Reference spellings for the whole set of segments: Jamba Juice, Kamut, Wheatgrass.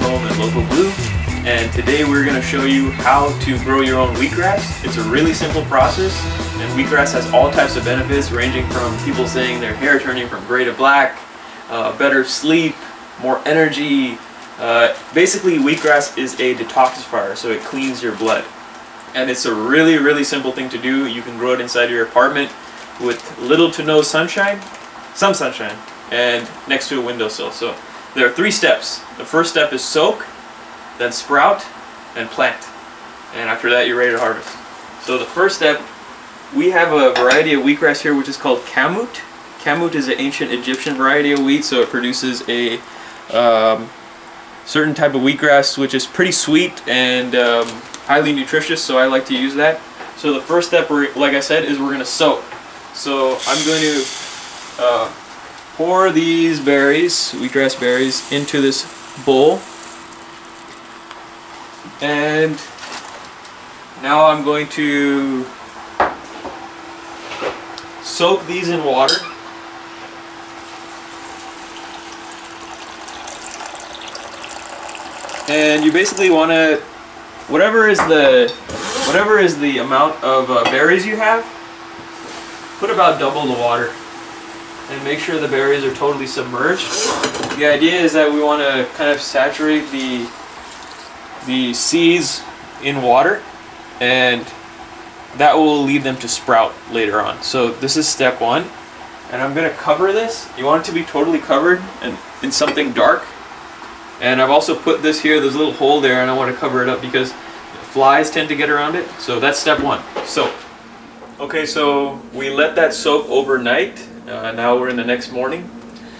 Going Home and Local Blue, and today we're going to show you how to grow your own wheatgrass. It's a really simple process, and wheatgrass has all types of benefits, ranging from people saying their hair turning from gray to black, better sleep, more energy. Basically, wheatgrass is a detoxifier, so it cleans your blood. And it's a really, really simple thing to do. You can grow it inside your apartment with little to no sunshine, some sunshine, and next to a windowsill. So there are three steps. The first step is soak, then sprout, and plant. And after that, you're ready to harvest. So the first step, we have a variety of wheatgrass here which is called Kamut. Kamut is an ancient Egyptian variety of wheat, so it produces a certain type of wheatgrass which is pretty sweet and highly nutritious, so I like to use that. So the first step, like I said, is we're going to soak. So I'm going to pour these berries, wheatgrass berries, into this bowl. And now I'm going to soak these in water. And you basically want to, whatever is the amount of berries you have, put about double the water. And make sure the berries are totally submerged. The idea is that we want to kind of saturate the seeds in water, and that will lead them to sprout later on. So this is step one, and I'm going to cover this. You want it to be totally covered and in something dark. And I've also put this here, there's a little hole there, and I want to cover it up because flies tend to get around it. So that's step one, soak. Okay, so we let that soak overnight. Now we're in the next morning.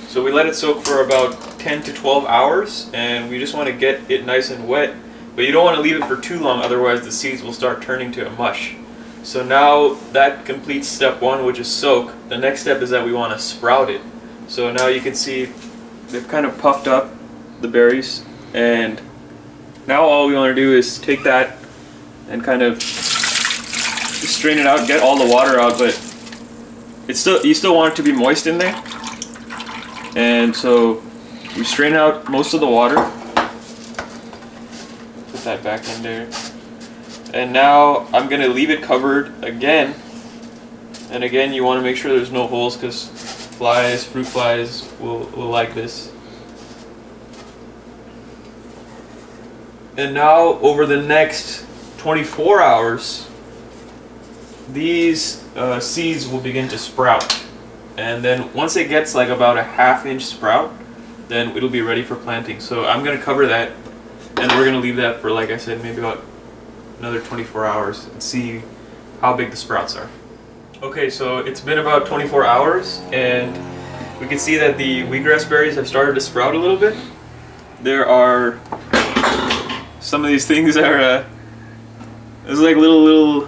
So we let it soak for about 10 to 12 hours, and we just want to get it nice and wet, but you don't want to leave it for too long, otherwise the seeds will start turning to a mush. So now that completes step one, which is soak. The next step is that we want to sprout it. So now you can see they've kind of puffed up, the berries, and now all we want to do is take that and kind of strain it out, get all the water out, but it's still, you still want it to be moist in there. And so we strain out most of the water. Put that back in there. And now I'm going to leave it covered again. And again, you want to make sure there's no holes because flies, fruit flies will like this. And now over the next 24 hours, these seeds will begin to sprout, and then once it gets like about a half-inch sprout, then it'll be ready for planting. So I'm going to cover that, and we're going to leave that for, like I said, maybe about another 24 hours and see how big the sprouts are. Okay, so it's been about 24 hours, and we can see that the wheatgrass berries have started to sprout a little bit. There are some of these things are there's like little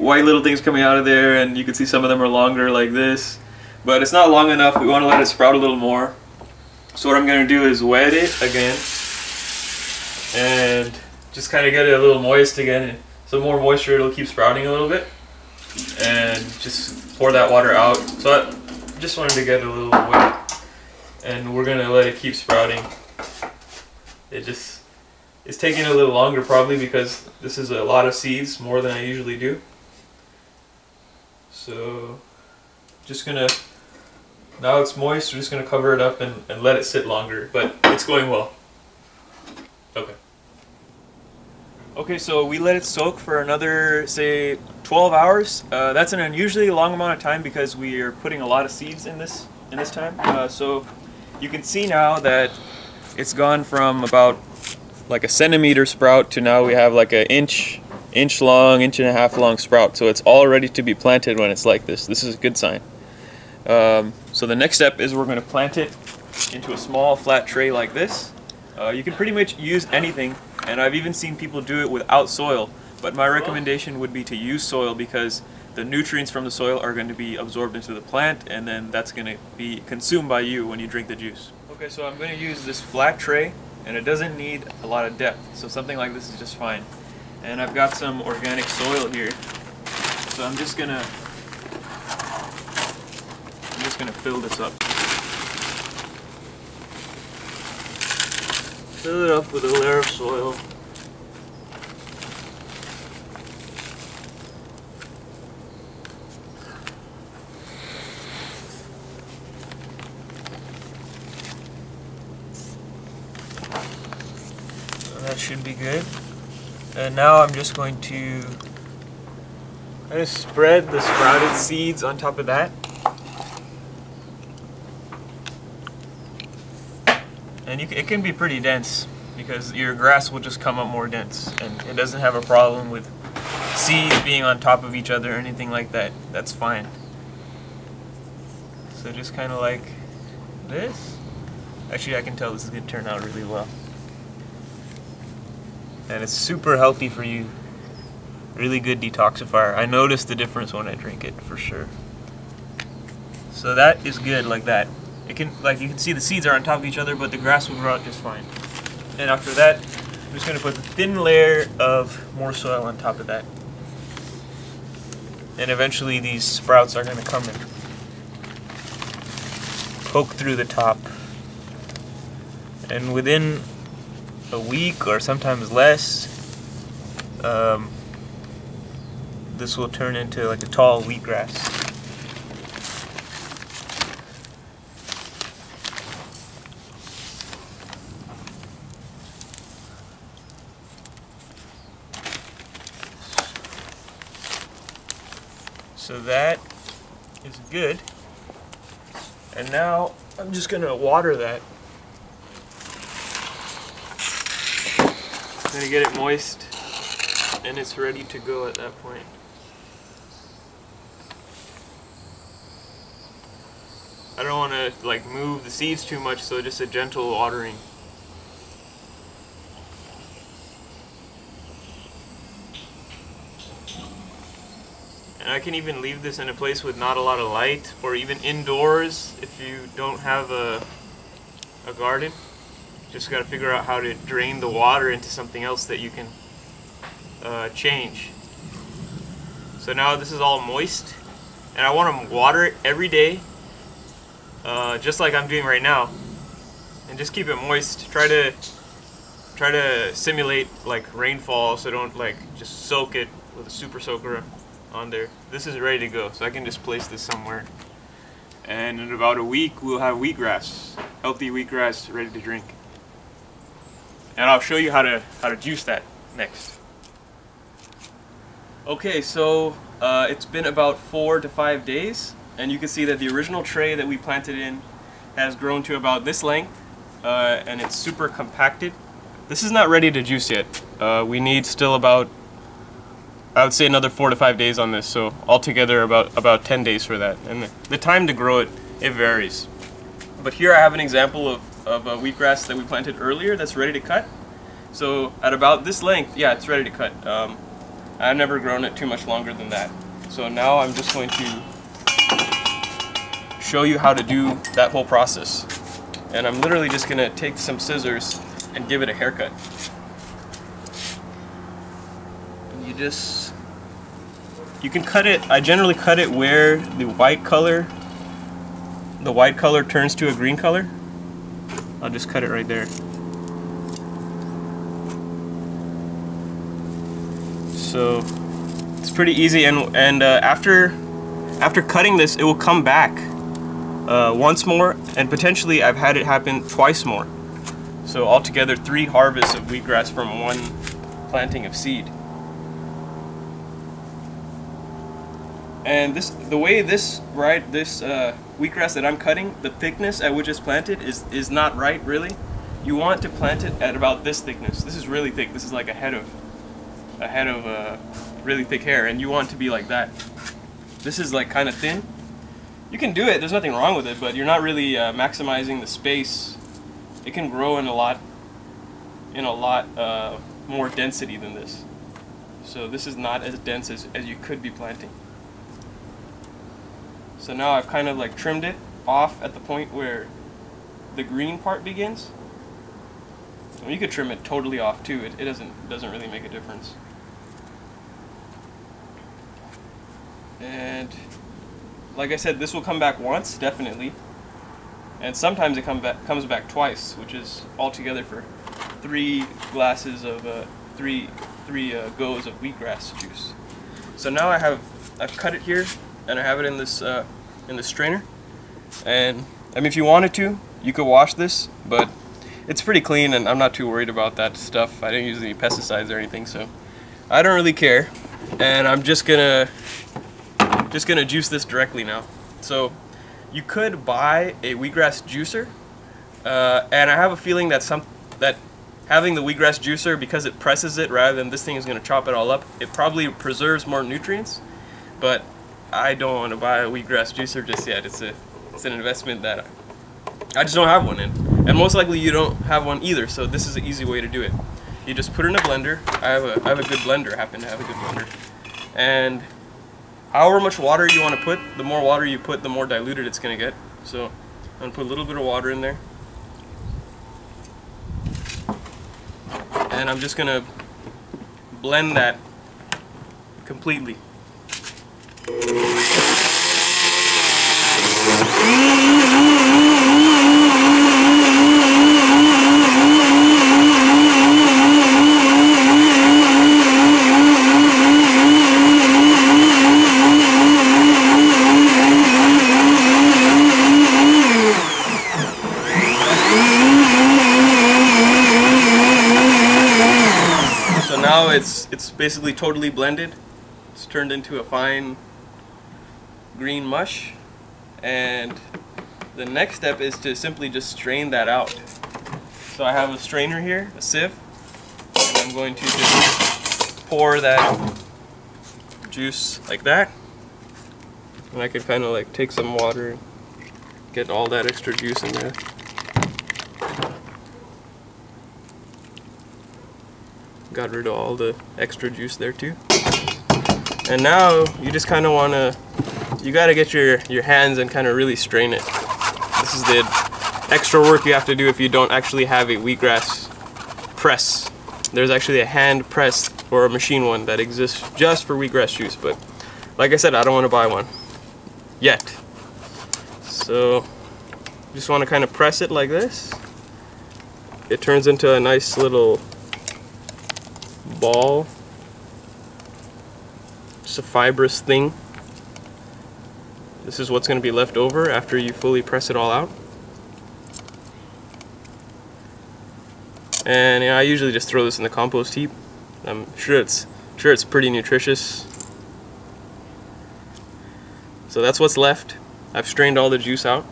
white little things coming out of there, and you can see some of them are longer like this, but it's not long enough. We want to let it sprout a little more. So what I'm going to do is wet it again and just kind of get it a little moist again, and some more moisture, it'll keep sprouting a little bit, and just pour that water out. So I just wanted to get it a little wet, and we're going to let it keep sprouting. It's taking a little longer probably because this is a lot of seeds, more than I usually do. So just gonna, now it's moist, we're just gonna cover it up and let it sit longer, but it's going well. Okay, so we let it soak for another, say, 12 hours. That's an unusually long amount of time because we are putting a lot of seeds in this time. So you can see now that it's gone from about like a centimeter sprout to now we have like an inch long, inch and a half long sprout. So it's all ready to be planted when it's like this. This is a good sign. So the next step is we're going to plant it into a small flat tray like this. You can pretty much use anything, and I've even seen people do it without soil, but my recommendation would be to use soil because the nutrients from the soil are going to be absorbed into the plant, and then that's going to be consumed by you when you drink the juice. Okay, so I'm going to use this flat tray, and it doesn't need a lot of depth, so something like this is just fine. And I've got some organic soil here, so I'm just gonna fill this up. Fill it up with a layer of soil. That should be good. And now I'm just going to kind of spread the sprouted seeds on top of that. And it can be pretty dense because your grass will just come up more dense, and it doesn't have a problem with seeds being on top of each other or anything like that. That's fine. So just kind of like this. Actually, I can tell this is going to turn out really well. And it's super healthy for you. Really good detoxifier. I notice the difference when I drink it, for sure. So that is good like that. It can, like you can see the seeds are on top of each other, but the grass will grow out just fine. And after that, I'm just going to put a thin layer of more soil on top of that. And eventually these sprouts are going to come and poke through the top. And within a week or sometimes less, this will turn into like a tall wheatgrass. So that is good. And now I'm just going to water that. I'm going to get it moist, and it's ready to go at that point. I don't want to like move the seeds too much, so just a gentle watering. And I can even leave this in a place with not a lot of light, or even indoors if you don't have a garden. Just got to figure out how to drain the water into something else that you can change. So now this is all moist, and I want to water it every day, just like I'm doing right now, and just keep it moist. Try to simulate like rainfall, so don't like just soak it with a super soaker on there. This is ready to go, so I can just place this somewhere. And in about a week, we'll have wheatgrass, healthy wheatgrass, ready to drink. And I'll show you how to juice that next. Okay, so it's been about 4 to 5 days, and you can see that the original tray that we planted in has grown to about this length, and it's super compacted. This is not ready to juice yet. We need still about, I would say, another 4 to 5 days on this, so altogether about 10 days for that. And the time to grow it varies. But here I have an example of a wheatgrass that we planted earlier that's ready to cut. So at about this length, yeah, it's ready to cut. I've never grown it too much longer than that. So now I'm just going to show you how to do that whole process. And I'm literally just going to take some scissors and give it a haircut. And you just, you can cut it, I generally cut it where the white color turns to a green color. I'll just cut it right there. So it's pretty easy, and after cutting this, it will come back once more, and potentially I've had it happen twice more. So altogether 3 harvests of wheatgrass from 1 planting of seed. And the way this wheatgrass that I'm cutting, the thickness at which it's planted is not right, really. You want to plant it at about this thickness. This is really thick. This is like a head of really thick hair, and you want to be like that. This is like kind of thin. You can do it. There's nothing wrong with it, but you're not really maximizing the space. It can grow in a lot more density than this. So this is not as dense as you could be planting. So now I've kind of like trimmed it off at the point where the green part begins. And you could trim it totally off too. It doesn't really make a difference. And like I said, this will come back once, definitely. And sometimes it comes back twice, which is altogether for three goes of wheatgrass juice. So now I've cut it here, and I have it in this strainer. And I mean, if you wanted to, you could wash this, but it's pretty clean, and I'm not too worried about that stuff. I didn't use any pesticides or anything, so I don't really care. And I'm just gonna juice this directly now. So you could buy a wheatgrass juicer, and I have a feeling that having the wheatgrass juicer, because it presses it rather than this thing is gonna chop it all up, it probably preserves more nutrients. But I don't want to buy a wheatgrass juicer just yet. It's an investment that I just don't have one in. And most likely you don't have one either, so this is an easy way to do it. You just put it in a blender. I have a good blender, happen to have a good blender. And however much water you want to put, the more water you put, the more diluted it's going to get. So I'm going to put a little bit of water in there. And I'm just going to blend that completely. It's basically totally blended. It's turned into a fine green mush, and the next step is to simply just strain that out. So I have a strainer here, a sieve, and I'm going to just pour that juice like that. And I could kind of like take some water and get all that extra juice in there. Got rid of all the extra juice there too. And now you just kind of want to, you got to get your hands and kind of really strain it. This is the extra work you have to do if you don't actually have a wheatgrass press. There's actually a hand press or a machine one that exists just for wheatgrass juice, but like I said, I don't want to buy one yet. So just want to kind of press it like this. It turns into a nice little ball, just a fibrous thing. This is what's going to be left over after you fully press it all out. And you know, I usually just throw this in the compost heap. I'm sure it's pretty nutritious. So that's what's left. I've strained all the juice out.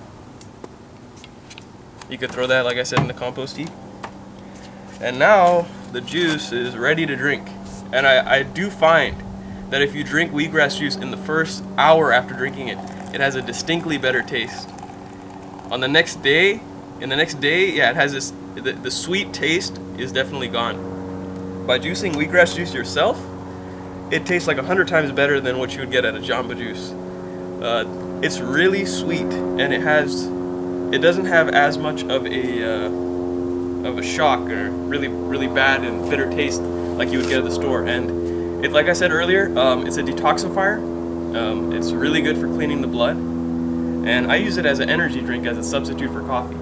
You could throw that, like I said, in the compost heap. And now the juice is ready to drink. And I do find that if you drink wheatgrass juice in the first hour after drinking it, it has a distinctly better taste. On the next day, yeah, it has this, the sweet taste is definitely gone. By juicing wheatgrass juice yourself, it tastes like 100 times better than what you would get at a Jamba Juice. It's really sweet, and it doesn't have as much of a shock or really bad and bitter taste like you would get at the store. And it, like I said earlier, it's a detoxifier. It's really good for cleaning the blood, and I use it as an energy drink, as a substitute for coffee.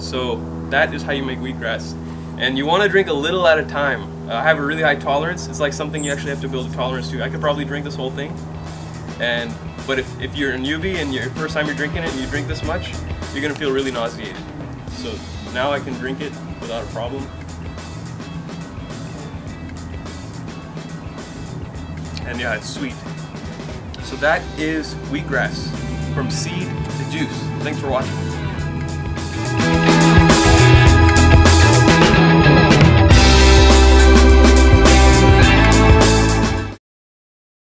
So that is how you make wheatgrass, and you want to drink a little at a time. I have a really high tolerance. It's like something you actually have to build a tolerance to. I could probably drink this whole thing, but if you're a newbie and your first time you're drinking it and you drink this much, you're gonna feel really nauseated. So now I can drink it without a problem. And yeah, it's sweet. So that is wheatgrass, from seed to juice. Thanks for watching.